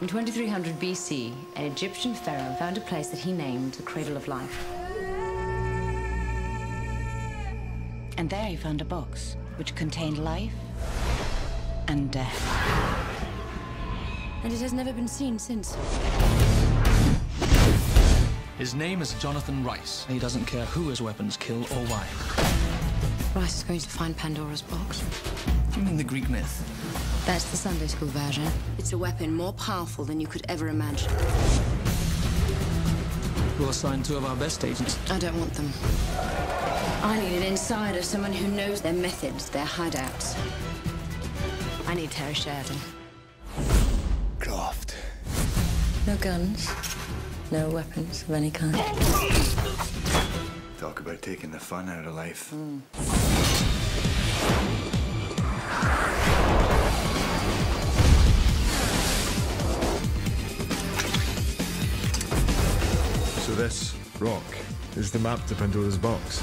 In 2300 BC, an Egyptian pharaoh found a place that he named the Cradle of Life. And there he found a box which contained life and death. And it has never been seen since. His name is Jonathan Rice. He doesn't care who his weapons kill or why. Rice is going to find Pandora's box. You mean the Greek myth? That's the Sunday school version. It's a weapon more powerful than you could ever imagine. We'll assign two of our best agents. I don't want them. I need an insider, someone who knows their methods, their hideouts. I need Terry Sheridan. Croft. No guns. No weapons of any kind. Talk about taking the fun out of life. So this rock is the map to Pandora's box.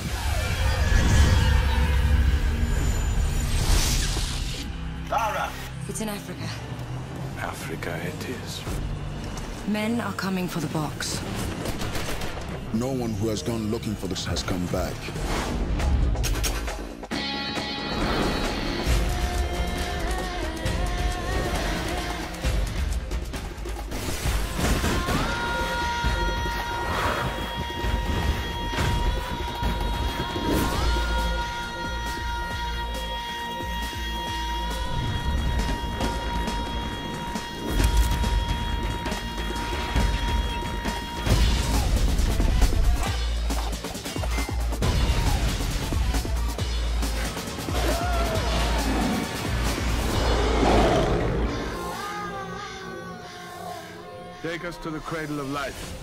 Lara! It's in Africa. Africa it is. Men are coming for the box. No one who has gone looking for this has come back. Take us to the Cradle of Life.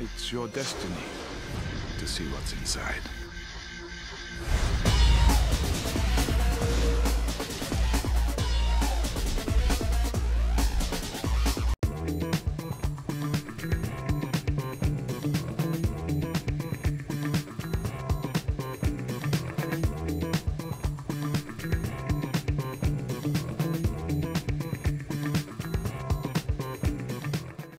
It's your destiny to see what's inside.